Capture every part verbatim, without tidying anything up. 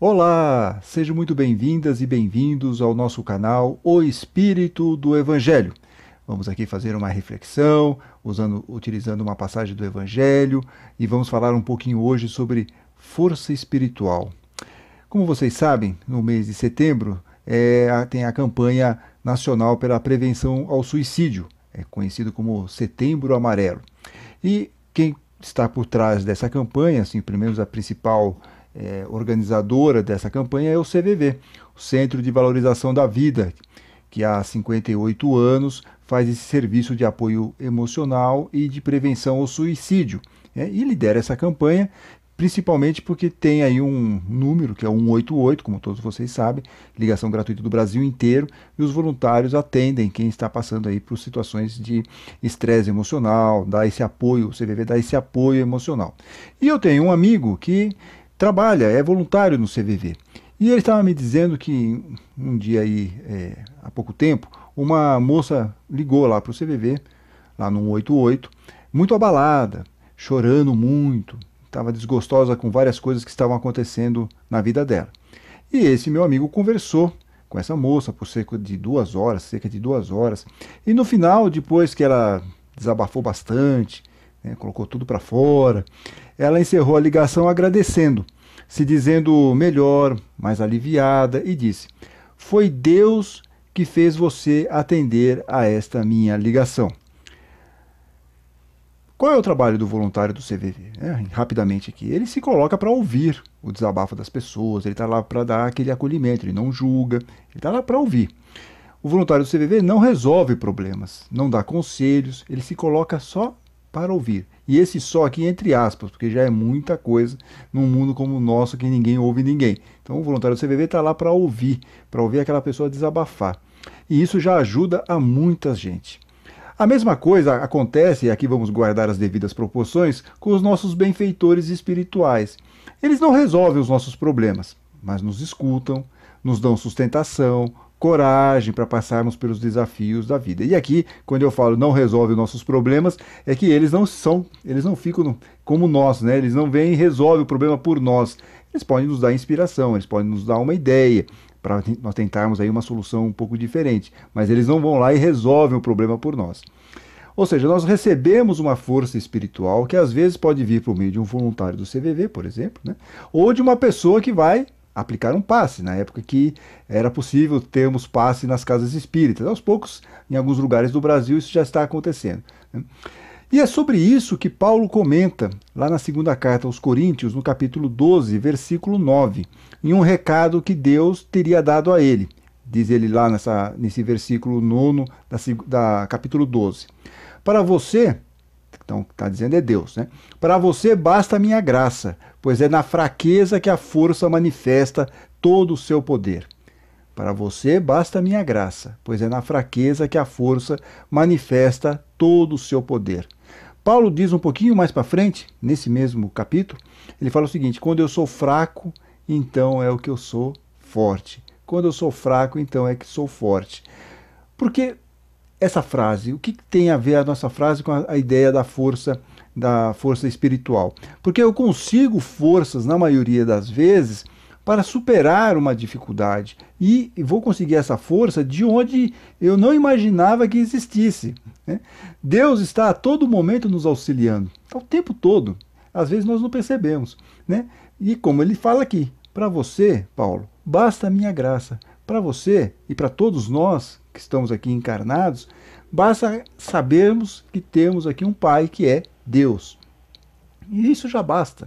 Olá, sejam muito bem-vindas e bem-vindos ao nosso canal O Espírito do Evangelho. Vamos aqui fazer uma reflexão, usando, utilizando uma passagem do Evangelho, e vamos falar um pouquinho hoje sobre força espiritual. Como vocês sabem, no mês de setembro é, tem a campanha nacional pela prevenção ao suicídio, é conhecido como Setembro Amarelo. E quem está por trás dessa campanha, assim, pelo menos a principal é, organizadora dessa campanha é o C V V, o Centro de Valorização da Vida, que há cinquenta e oito anos faz esse serviço de apoio emocional e de prevenção ao suicídio, né? E lidera essa campanha principalmente porque tem aí um número, que é o um oito oito, como todos vocês sabem, ligação gratuita do Brasil inteiro, e os voluntários atendem quem está passando aí por situações de estresse emocional, dá esse apoio, o C V V dá esse apoio emocional. E eu tenho um amigo que trabalha, é voluntário no C V V, e ele estava me dizendo que um dia aí, é, há pouco tempo, uma moça ligou lá para o C V V, lá no um oito oito, muito abalada, chorando muito, estava desgostosa com várias coisas que estavam acontecendo na vida dela. E esse meu amigo conversou com essa moça por cerca de duas horas, cerca de duas horas, e no final, depois que ela desabafou bastante, né, colocou tudo para fora, ela encerrou a ligação agradecendo, se dizendo melhor, mais aliviada, e disse: "Foi Deus que fez você atender a esta minha ligação." Qual é o trabalho do voluntário do C V V? É, rapidamente aqui, ele se coloca para ouvir o desabafo das pessoas, ele está lá para dar aquele acolhimento, ele não julga, ele está lá para ouvir. O voluntário do C V V não resolve problemas, não dá conselhos, ele se coloca só para ouvir. E esse só aqui entre aspas, porque já é muita coisa num mundo como o nosso que ninguém ouve ninguém. Então o voluntário do C V V está lá para ouvir, para ouvir aquela pessoa desabafar. E isso já ajuda a muita gente. A mesma coisa acontece, e aqui vamos guardar as devidas proporções, com os nossos benfeitores espirituais. Eles não resolvem os nossos problemas, mas nos escutam, nos dão sustentação, coragem para passarmos pelos desafios da vida. E aqui, quando eu falo não resolve os nossos problemas, é que eles não são, eles não ficam como nós, né? Eles não vêm e resolvem o problema por nós. Eles podem nos dar inspiração, eles podem nos dar uma ideia, para nós tentarmos aí uma solução um pouco diferente, mas eles não vão lá e resolvem o problema por nós. Ou seja, nós recebemos uma força espiritual que às vezes pode vir por meio de um voluntário do C V V, por exemplo, né? Ou de uma pessoa que vai aplicar um passe, na época que era possível termos passe nas casas espíritas. Aos poucos, em alguns lugares do Brasil, isso já está acontecendo, né? E é sobre isso que Paulo comenta lá na segunda carta aos Coríntios, no capítulo doze, versículo nove, em um recado que Deus teria dado a ele. Diz ele lá nessa, nesse versículo nove da, da capítulo doze. Para você, então o que está dizendo é Deus, né? Para você basta a minha graça, pois é na fraqueza que a força manifesta todo o seu poder. Para você basta a minha graça, pois é na fraqueza que a força manifesta todo o seu poder. Paulo diz um pouquinho mais para frente, nesse mesmo capítulo, ele fala o seguinte: quando eu sou fraco, então é o que eu sou forte. Quando eu sou fraco, então é que sou forte. Porque essa frase, o que tem a ver a nossa frase com a ideia da força, da força espiritual? Porque eu consigo forças, na maioria das vezes, para superar uma dificuldade, e vou conseguir essa força de onde eu não imaginava que existisse, né? Deus está a todo momento nos auxiliando, o tempo todo, às vezes nós não percebemos, né? E como ele fala aqui, para você, Paulo, basta a minha graça, para você e para todos nós que estamos aqui encarnados, basta sabermos que temos aqui um Pai que é Deus, e isso já basta.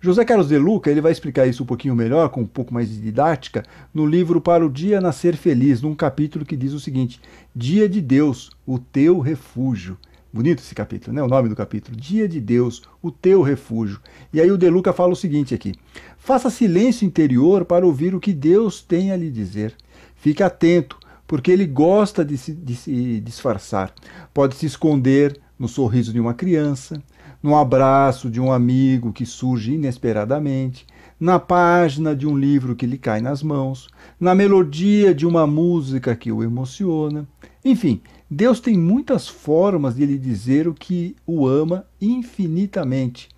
José Carlos de Lucca, ele vai explicar isso um pouquinho melhor, com um pouco mais de didática, no livro Para o Dia Nascer Feliz, num capítulo que diz o seguinte: Dia de Deus, o teu refúgio. Bonito esse capítulo, né? O nome do capítulo, Dia de Deus, o teu refúgio. E aí o de Lucca fala o seguinte aqui: faça silêncio interior para ouvir o que Deus tem a lhe dizer. Fique atento, porque ele gosta de se, de se disfarçar. Pode se esconder no sorriso de uma criança, num abraço de um amigo que surge inesperadamente, na página de um livro que lhe cai nas mãos, na melodia de uma música que o emociona. Enfim, Deus tem muitas formas de lhe dizer o que o ama infinitamente,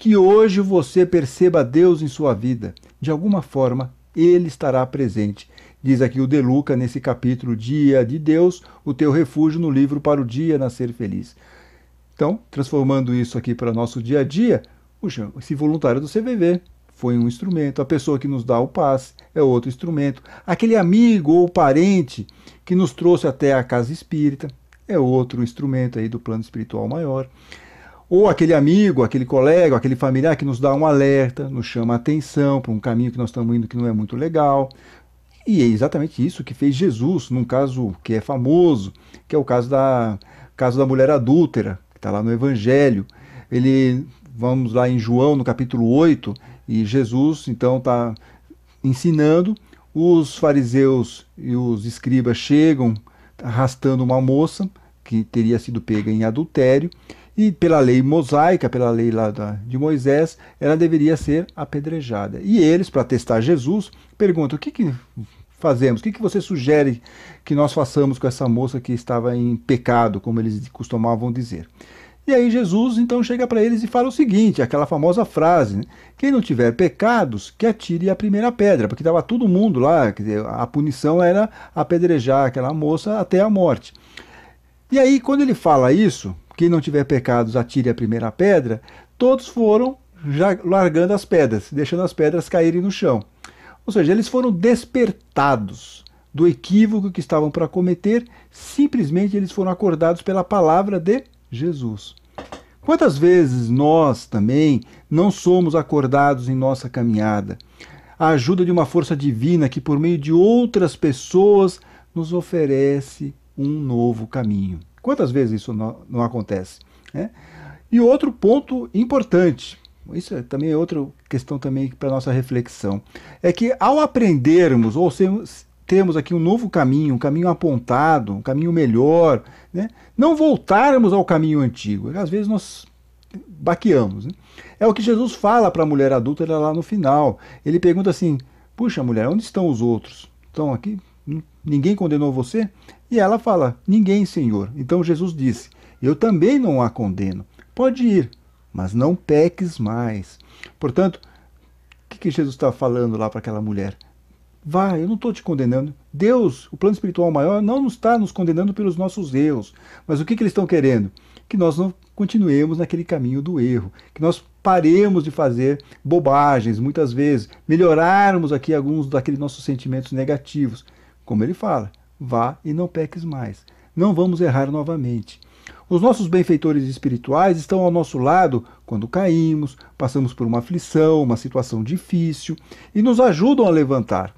que hoje você perceba Deus em sua vida. De alguma forma, Ele estará presente. Diz aqui o De Lucca, nesse capítulo Dia de Deus, o teu refúgio no livro Para o Dia Nascer Feliz. Então, transformando isso aqui para o nosso dia a dia, puxa, esse voluntário do C V V foi um instrumento, a pessoa que nos dá o passe é outro instrumento, aquele amigo ou parente que nos trouxe até a casa espírita é outro instrumento aí do plano espiritual maior, ou aquele amigo, aquele colega, aquele familiar que nos dá um alerta, nos chama a atenção para um caminho que nós estamos indo que não é muito legal. E é exatamente isso que fez Jesus, num caso que é famoso, que é o caso da, caso da mulher adúltera, que está lá no Evangelho. Ele, vamos lá em João, no capítulo oito, e Jesus, então, está ensinando. Os fariseus e os escribas chegam arrastando uma moça que teria sido pega em adultério, e pela lei mosaica, pela lei lá de Moisés, ela deveria ser apedrejada. E eles, para testar Jesus, perguntam: o que, que fazemos? O que, que você sugere que nós façamos com essa moça que estava em pecado, como eles costumavam dizer? E aí Jesus então chega para eles e fala o seguinte, aquela famosa frase, né? Quem não tiver pecados, que atire a primeira pedra, porque estava todo mundo lá, quer dizer, a punição era apedrejar aquela moça até a morte. E aí quando ele fala isso, quem não tiver pecados, atire a primeira pedra, todos foram já largando as pedras, deixando as pedras caírem no chão. Ou seja, eles foram despertados do equívoco que estavam para cometer, simplesmente eles foram acordados pela palavra de Jesus. Quantas vezes nós também não somos acordados em nossa caminhada? A ajuda de uma força divina que, por meio de outras pessoas, nos oferece um novo caminho. Quantas vezes isso não, não acontece, né? E outro ponto importante, isso é também é outra questão também para a nossa reflexão, é que ao aprendermos, ou sermos, temos aqui um novo caminho, um caminho apontado, um caminho melhor, né? Não voltarmos ao caminho antigo. Às vezes nós baqueamos, né? É o que Jesus fala para a mulher adúltera lá no final. Ele pergunta assim, puxa mulher, onde estão os outros? Estão aqui? Ninguém condenou você? E ela fala, ninguém, Senhor. Então Jesus disse, eu também não a condeno. Pode ir, mas não peques mais. Portanto, o que Jesus está falando lá para aquela mulher? Vá, eu não estou te condenando. Deus, o plano espiritual maior, não está nos condenando pelos nossos erros. Mas o que, que eles estão querendo? Que nós não continuemos naquele caminho do erro, que nós paremos de fazer bobagens, muitas vezes, melhorarmos aqui alguns daqueles nossos sentimentos negativos. Como ele fala, vá e não peques mais. Não vamos errar novamente. Os nossos benfeitores espirituais estão ao nosso lado quando caímos, passamos por uma aflição, uma situação difícil, e nos ajudam a levantar.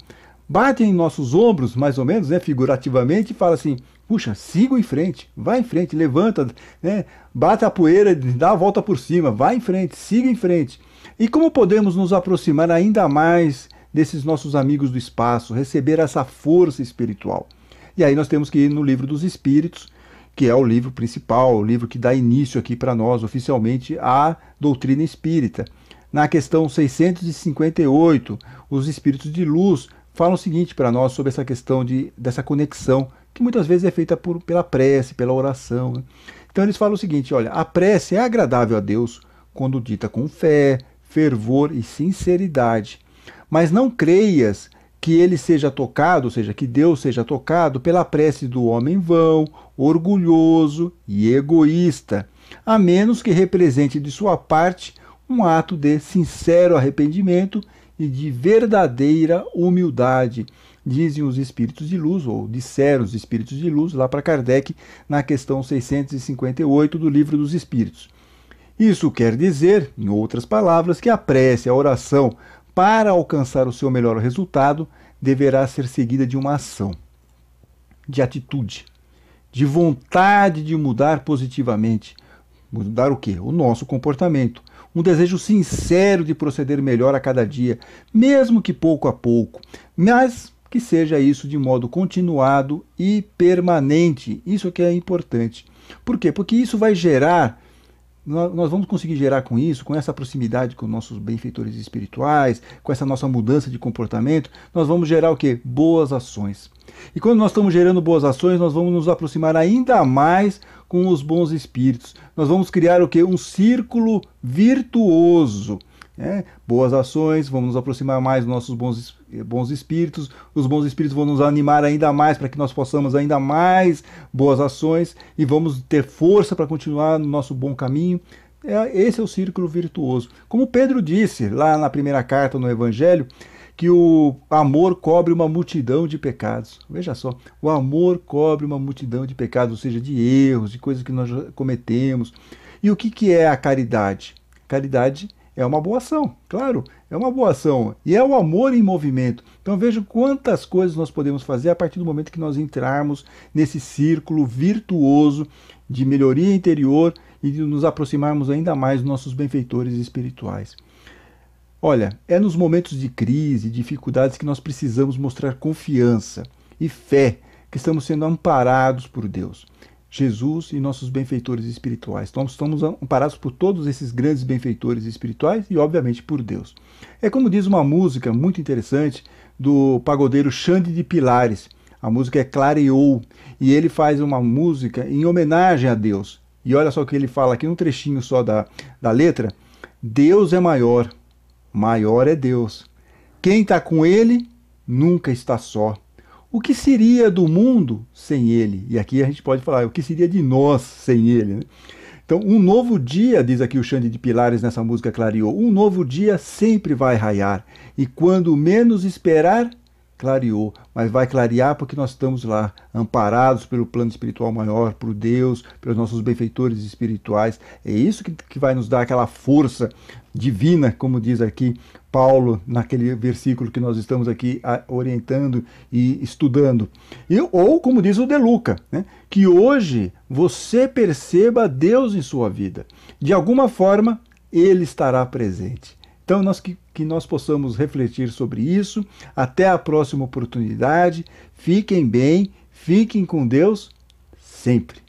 Batem em nossos ombros, mais ou menos, né, figurativamente, e falam assim, puxa, siga em frente, vai em frente, levanta, né, bate a poeira, dá a volta por cima, vai em frente, siga em frente. E como podemos nos aproximar ainda mais desses nossos amigos do espaço, receber essa força espiritual? E aí nós temos que ir no Livro dos Espíritos, que é o livro principal, o livro que dá início aqui para nós, oficialmente, à doutrina espírita. Na questão seiscentos e cinquenta e oito, os Espíritos de Luz falam o seguinte para nós sobre essa questão de, dessa conexão, que muitas vezes é feita por, pela prece, pela oração, né? Então eles falam o seguinte, olha, a prece é agradável a Deus quando dita com fé, fervor e sinceridade, mas não creias que ele seja tocado, ou seja, que Deus seja tocado pela prece do homem vão, orgulhoso e egoísta, a menos que represente de sua parte um ato de sincero arrependimento e de verdadeira humildade, dizem os Espíritos de Luz, ou disseram os Espíritos de Luz, lá para Kardec, na questão seiscentos e cinquenta e oito do Livro dos Espíritos. Isso quer dizer, em outras palavras, que a prece, a oração, para alcançar o seu melhor resultado, deverá ser seguida de uma ação, de atitude, de vontade de mudar positivamente. Mudar o quê? O nosso comportamento. Um desejo sincero de proceder melhor a cada dia, mesmo que pouco a pouco, mas que seja isso de modo continuado e permanente. Isso que é importante. Por quê? Porque isso vai gerar... Nós vamos conseguir gerar com isso, com essa proximidade com nossos benfeitores espirituais, com essa nossa mudança de comportamento, nós vamos gerar o quê? Boas ações. E quando nós estamos gerando boas ações, nós vamos nos aproximar ainda mais com os bons espíritos. Nós vamos criar o quê? Um círculo virtuoso. É, boas ações, vamos nos aproximar mais dos nossos bons, bons espíritos, os bons espíritos vão nos animar ainda mais para que nós possamos ainda mais boas ações e vamos ter força para continuar no nosso bom caminho. É, esse é o círculo virtuoso. Como Pedro disse lá na primeira carta no Evangelho, que o amor cobre uma multidão de pecados. Veja só, o amor cobre uma multidão de pecados, ou seja, de erros, de coisas que nós cometemos. E o que, que é a caridade? Caridade é uma boa ação, claro, é uma boa ação. E é o amor em movimento. Então vejo quantas coisas nós podemos fazer a partir do momento que nós entrarmos nesse círculo virtuoso de melhoria interior e de nos aproximarmos ainda mais dos nossos benfeitores espirituais. Olha, é nos momentos de crise, dificuldades que nós precisamos mostrar confiança e fé, que estamos sendo amparados por Deus. Jesus e nossos benfeitores espirituais. Então, estamos amparados por todos esses grandes benfeitores espirituais e, obviamente, por Deus. É como diz uma música muito interessante do pagodeiro Xande de Pilares. A música é Clareou e ele faz uma música em homenagem a Deus. E olha só o que ele fala aqui, um trechinho só da, da letra. Deus é maior, maior é Deus. Quem está com ele nunca está só. O que seria do mundo sem ele? E aqui a gente pode falar, o que seria de nós sem ele? Né? Então, um novo dia, diz aqui o Xande de Pilares nessa música Clareou, um novo dia sempre vai raiar. E quando menos esperar, clareou. Mas vai clarear porque nós estamos lá, amparados pelo plano espiritual maior, por Deus, pelos nossos benfeitores espirituais. É isso que, que vai nos dar aquela força divina, como diz aqui Paulo, naquele versículo que nós estamos aqui orientando e estudando. E, ou, como diz o de Lucca, né? Que hoje você perceba Deus em sua vida. De alguma forma, Ele estará presente. Então, nós, que, que nós possamos refletir sobre isso. Até a próxima oportunidade. Fiquem bem, fiquem com Deus sempre.